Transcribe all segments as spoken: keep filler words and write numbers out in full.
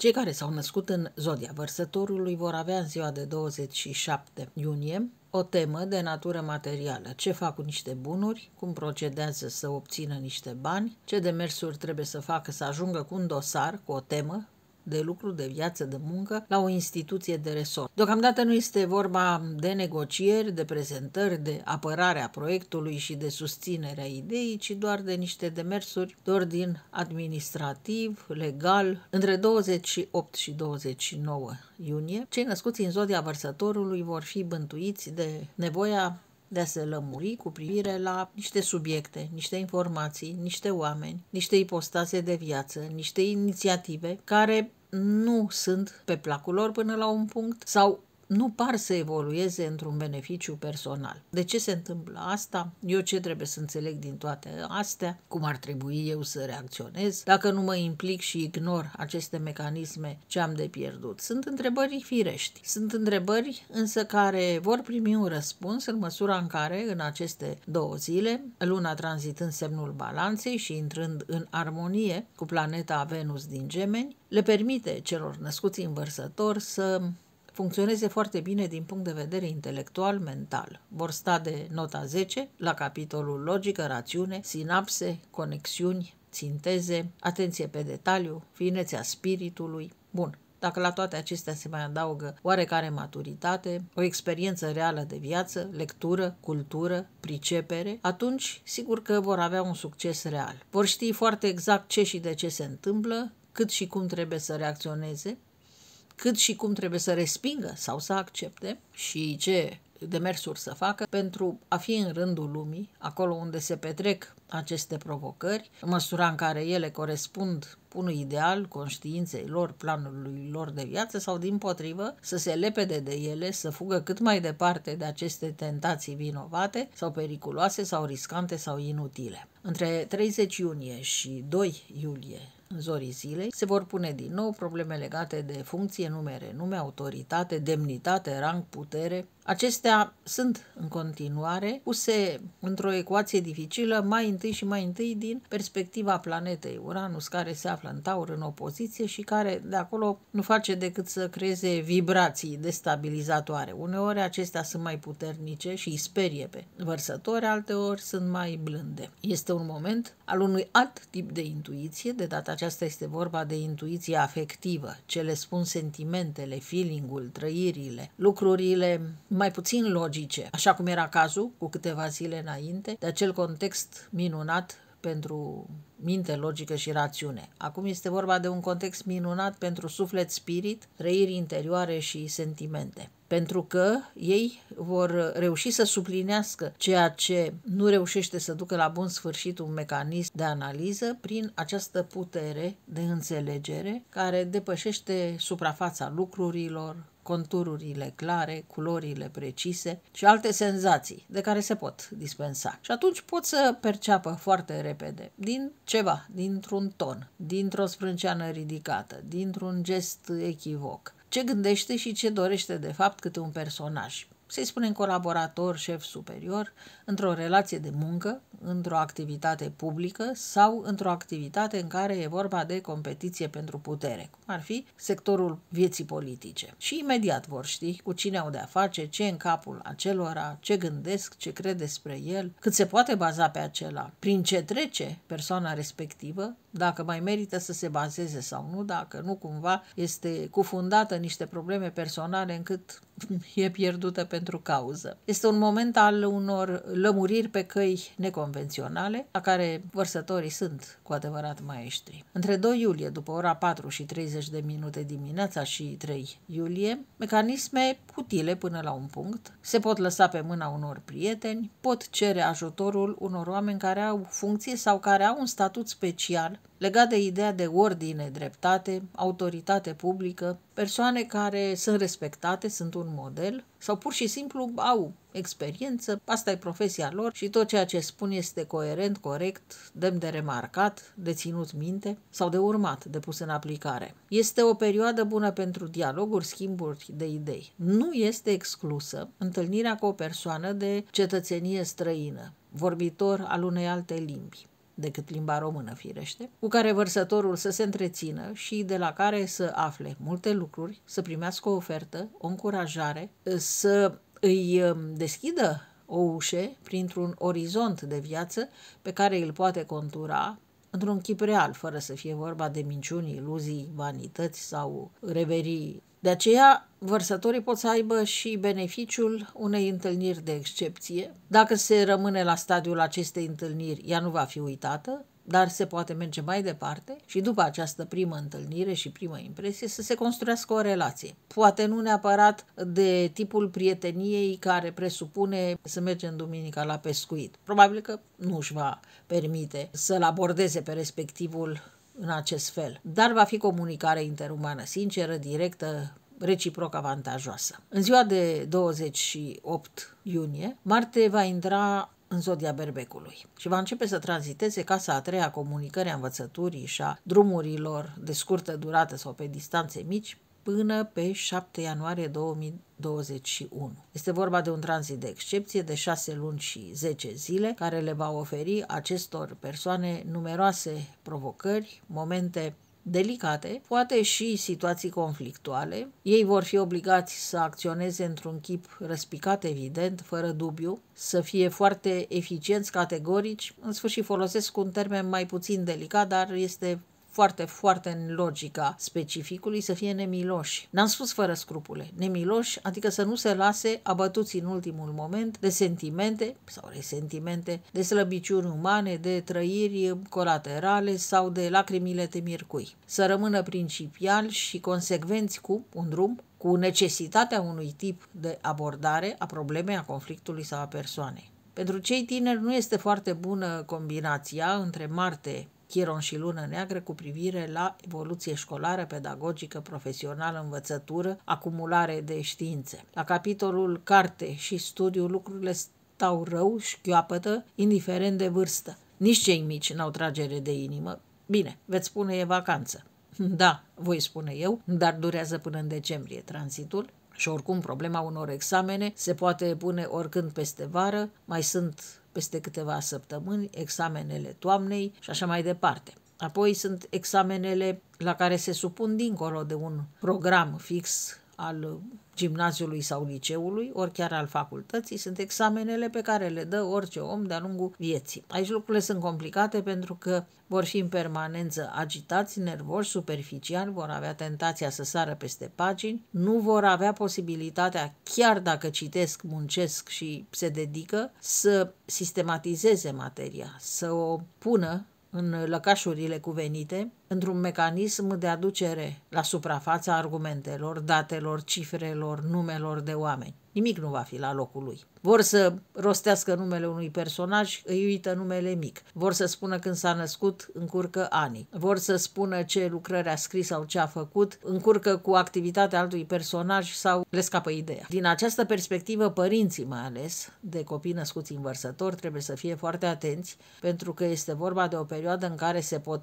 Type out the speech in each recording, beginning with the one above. Cei care s-au născut în zodia Vărsătorului vor avea în ziua de douăzeci și șapte iunie o temă de natură materială, ce fac cu niște bunuri, cum procedează să obțină niște bani, ce demersuri trebuie să facă să ajungă cu un dosar, cu o temă de lucru, de viață, de muncă, la o instituție de resort. Deocamdată nu este vorba de negocieri, de prezentări, de apărarea proiectului și de susținerea ideii, ci doar de niște demersuri de ordin administrativ, legal. Între douăzeci și opt și douăzeci și nouă iunie, cei născuți în zodia Vărsătorului vor fi bântuiți de nevoia de a se lămuri cu privire la niște subiecte, niște informații, niște oameni, niște ipostaze de viață, niște inițiative care nu sunt pe placul lor până la un punct sau nu par să evolueze într-un beneficiu personal. De ce se întâmplă asta? Eu ce trebuie să înțeleg din toate astea? Cum ar trebui eu să reacționez? Dacă nu mă implic și ignor aceste mecanisme, ce am de pierdut? Sunt întrebări firești. Sunt întrebări însă care vor primi un răspuns în măsura în care în aceste două zile, luna tranzitând semnul Balanței și intrând în armonie cu planeta Venus din Gemeni, le permite celor născuți în Vărsător să funcționeze foarte bine din punct de vedere intelectual-mental. Vor sta de nota zece la capitolul logică, rațiune, sinapse, conexiuni, sinteze, atenție pe detaliu, finețea spiritului. Bun, dacă la toate acestea se mai adaugă oarecare maturitate, o experiență reală de viață, lectură, cultură, pricepere, atunci sigur că vor avea un succes real. Vor ști foarte exact ce și de ce se întâmplă, cât și cum trebuie să reacționeze, cât și cum trebuie să respingă sau să accepte și ce demersuri să facă pentru a fi în rândul lumii, acolo unde se petrec aceste provocări, în măsura în care ele corespund unui ideal, conștiinței lor, planului lor de viață sau, dimpotrivă, să se lepede de ele, să fugă cât mai departe de aceste tentații vinovate sau periculoase sau riscante sau inutile. Între treizeci iunie și doi iulie, în zorii zilei, se vor pune din nou probleme legate de funcție, numere, nume, autoritate, demnitate, rang, putere. Acestea sunt în continuare puse într-o ecuație dificilă, mai întâi și mai întâi din perspectiva planetei Uranus, care se află în Taur în opoziție și care de acolo nu face decât să creeze vibrații destabilizatoare. Uneori acestea sunt mai puternice și îi sperie pe Vărsători, alteori sunt mai blânde. Este un moment al unui alt tip de intuiție, de data aceasta este vorba de intuiție afectivă, ce le spun sentimentele, feeling-ul, trăirile, lucrurile mai puțin logice, așa cum era cazul cu câteva zile înainte, de acel context minunat pentru minte, logică și rațiune. Acum este vorba de un context minunat pentru suflet, spirit, trăiri interioare și sentimente. Pentru că ei vor reuși să suplinească ceea ce nu reușește să ducă la bun sfârșit un mecanism de analiză prin această putere de înțelegere care depășește suprafața lucrurilor, contururile clare, culorile precise și alte senzații de care se pot dispensa. Și atunci pot să perceapă foarte repede din ceva, dintr-un ton, dintr-o sprânceană ridicată, dintr-un gest echivoc, ce gândește și ce dorește de fapt câte un personaj. Să-i spunem colaborator, șef superior, într-o relație de muncă, într-o activitate publică sau într-o activitate în care e vorba de competiție pentru putere, cum ar fi sectorul vieții politice. Și imediat vor ști cu cine au de-a face, ce în capul acelora, ce gândesc, ce cred despre el, cât se poate baza pe acela, prin ce trece persoana respectivă, dacă mai merită să se bazeze sau nu, dacă nu cumva este cufundată în niște probleme personale încât e pierdută pentru cauză. Este un moment al unor lămuriri pe căi neconvenționale, la care Vărsătorii sunt cu adevărat maestri. Între doi iulie, după ora patru și treizeci de minute dimineața și trei iulie, mecanisme utile până la un punct, se pot lăsa pe mâna unor prieteni, pot cere ajutorul unor oameni care au funcție sau care au un statut special legat de ideea de ordine, dreptate, autoritate publică, persoane care sunt respectate, sunt un model sau pur și simplu au experiență, asta e profesia lor și tot ceea ce spun este coerent, corect, demn de remarcat, de ținut minte sau de urmat, de pus în aplicare. Este o perioadă bună pentru dialoguri, schimburi de idei. Nu este exclusă întâlnirea cu o persoană de cetățenie străină, vorbitor al unei alte limbi. decât limba română firește, cu care vărsătorul să se întrețină și de la care să afle multe lucruri, să primească o ofertă, o încurajare, să îi deschidă o ușă printr-un orizont de viață pe care îl poate contura într-un chip real, fără să fie vorba de minciuni, iluzii, vanități sau reverii. De aceea, vărsătorii pot să aibă și beneficiul unei întâlniri de excepție. Dacă se rămâne la stadiul acestei întâlniri, ea nu va fi uitată, dar se poate merge mai departe și după această primă întâlnire și primă impresie să se construiască o relație. Poate nu neapărat de tipul prieteniei care presupune să mergem duminica la pescuit. Probabil că nu își va permite să-l abordeze pe respectivul în acest fel, dar va fi comunicare interumană sinceră, directă, reciproc avantajoasă. În ziua de douăzeci și opt iunie, Marte va intra în zodia Berbecului și va începe să tranziteze casa a treia comunicării, a învățăturii și a drumurilor de scurtă durată sau pe distanțe mici până pe șapte ianuarie două mii douăzeci și unu. Este vorba de un tranzit de excepție de șase luni și zece zile, care le va oferi acestor persoane numeroase provocări, momente delicate, poate și situații conflictuale. Ei vor fi obligați să acționeze într-un chip răspicat, evident, fără dubiu, să fie foarte eficienți, categorici. În sfârșit folosesc un termen mai puțin delicat, dar este foarte, foarte în logica specificului, să fie nemiloși. N-am spus fără scrupule. Nemiloși, adică să nu se lase abătuți în ultimul moment de sentimente sau resentimente, de slăbiciuni umane, de trăiri colaterale sau de lacrimile temircui. Să rămână principiali și consecvenți cu un drum, cu necesitatea unui tip de abordare a problemei, a conflictului sau a persoanei. Pentru cei tineri nu este foarte bună combinația între Marte, Chiron și Lună Neagră cu privire la evoluție școlară, pedagogică, profesională, învățătură, acumulare de științe. La capitolul carte și studiu lucrurile stau rău, șchioapătă, indiferent de vârstă. Nici cei mici n-au tragere de inimă. Bine, veți spune e vacanță. Da, voi spune eu, dar durează până în decembrie tranzitul și oricum problema unor examene se poate pune oricând peste vară, mai sunt peste câteva săptămâni examenele toamnei și așa mai departe. Apoi sunt examenele la care se supun dincolo de un program fix al gimnaziului sau liceului, ori chiar al facultății, sunt examenele pe care le dă orice om de-a lungul vieții. Aici lucrurile sunt complicate pentru că vor fi în permanență agitați, nervoși, superficiali, vor avea tentația să sară peste pagini, nu vor avea posibilitatea, chiar dacă citesc, muncesc și se dedică, să sistematizeze materia, să o pună în lăcașurile cuvenite, într-un mecanism de aducere la suprafața argumentelor, datelor, cifrelor, numelor de oameni. Nimic nu va fi la locul lui. Vor să rostească numele unui personaj, îi uită numele mic. Vor să spună când s-a născut, încurcă anii. Vor să spună ce lucrări a scris sau ce a făcut, încurcă cu activitatea altui personaj sau le scapă ideea. Din această perspectivă, părinții, mai ales de copii născuți în Vărsător, trebuie să fie foarte atenți, pentru că este vorba de o perioadă în care se pot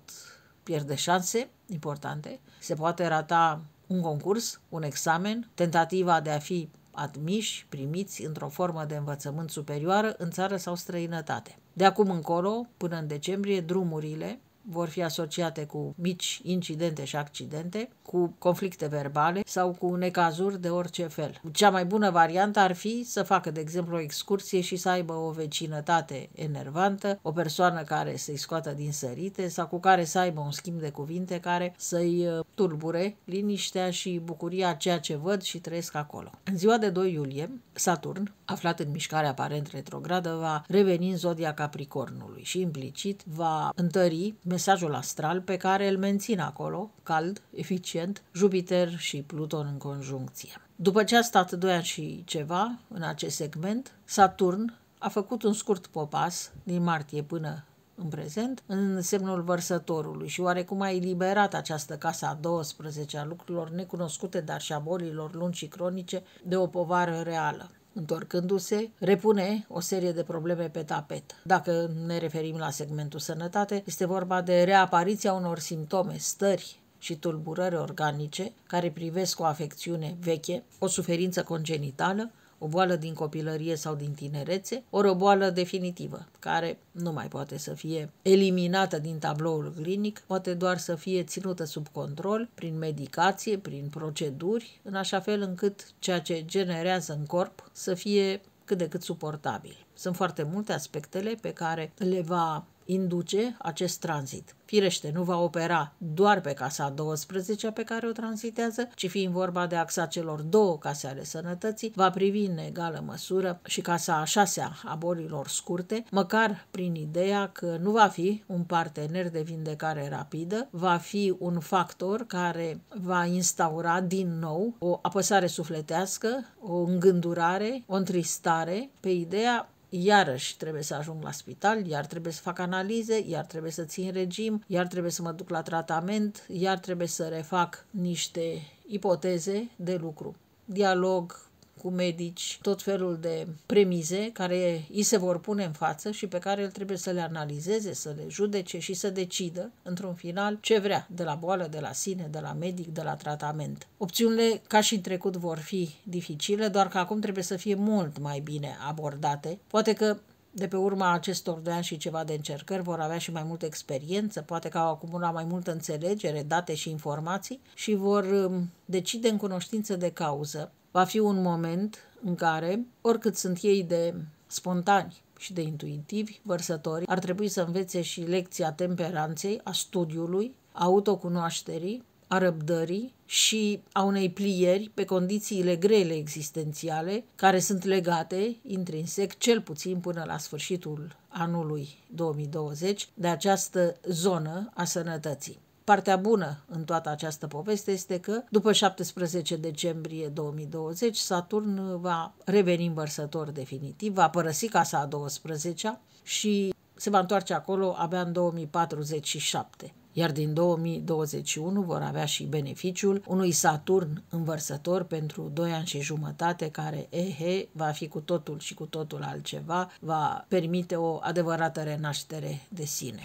pierde șanse importante, se poate rata un concurs, un examen, tentativa de a fi admiși, primiți într-o formă de învățământ superioară în țară sau străinătate. De acum încolo, până în decembrie, drumurile vor fi asociate cu mici incidente și accidente, cu conflicte verbale sau cu necazuri de orice fel. Cea mai bună variantă ar fi să facă, de exemplu, o excursie și să aibă o vecinătate enervantă, o persoană care să-i scoată din sărite sau cu care să aibă un schimb de cuvinte care să-i tulbure liniștea și bucuria ceea ce văd și trăiesc acolo. În ziua de doi iulie, Saturn, aflat în mișcare aparent retrogradă, va reveni în zodia Capricornului și implicit va întări mesajul astral pe care îl mențin acolo, cald, eficient, Jupiter și Pluton în conjuncție. După ce a stat doi ani și ceva în acest segment, Saturn a făcut un scurt popas din martie până în prezent în semnul Vărsătorului și oarecum a eliberat această casă a douăsprezecea a lucrurilor necunoscute, dar și a bolilor lungi și cronice, de o povară reală. Întorcându-se, repune o serie de probleme pe tapet. Dacă ne referim la segmentul sănătate, este vorba de reapariția unor simptome, stări și tulburări organice care privesc o afecțiune veche, o suferință congenitală, o boală din copilărie sau din tinerețe, ori o boală definitivă, care nu mai poate să fie eliminată din tabloul clinic, poate doar să fie ținută sub control, prin medicație, prin proceduri, în așa fel încât ceea ce generează în corp să fie cât de cât suportabil. Sunt foarte multe aspectele pe care le va induce acest tranzit. Firește, nu va opera doar pe casa a douăsprezecea pe care o tranzitează, ci fiind vorba de axa celor două case ale sănătății, va privi în egală măsură și casa a șasea a bolilor scurte, măcar prin ideea că nu va fi un partener de vindecare rapidă, va fi un factor care va instaura din nou o apăsare sufletească, o îngândurare, o întristare pe ideea iarăși trebuie să ajung la spital, iar trebuie să fac analize, iar trebuie să țin regim, iar trebuie să mă duc la tratament, iar trebuie să refac niște ipoteze de lucru. Dialog cu medici, tot felul de premize care îi se vor pune în față și pe care el trebuie să le analizeze, să le judece și să decidă, într-un final, ce vrea de la boală, de la sine, de la medic, de la tratament. Opțiunile, ca și în trecut, vor fi dificile, doar că acum trebuie să fie mult mai bine abordate. Poate că de pe urma acestor doi ani și ceva de încercări vor avea și mai multă experiență, poate că au acumulat mai multă înțelegere, date și informații și vor decide în cunoștință de cauză. Va fi un moment în care, oricât sunt ei de spontani și de intuitivi, vărsătorii ar trebui să învețe și lecția temperanței, a studiului, a autocunoașterii, a răbdării și a unei plieri pe condițiile grele existențiale, care sunt legate intrinsec cel puțin până la sfârșitul anului două mii douăzeci de această zonă a sănătății. Partea bună în toată această poveste este că după șaptesprezece decembrie două mii douăzeci Saturn va reveni în Vărsator definitiv, va părăsi casa a douăsprezecea și se va întoarce acolo abia în două mii patruzeci și șapte. Iar din două mii douăzeci și unu vor avea și beneficiul unui Saturn în Vărsator pentru doi ani și jumătate, care ehe, va fi cu totul și cu totul altceva, va permite o adevărată renaștere de sine.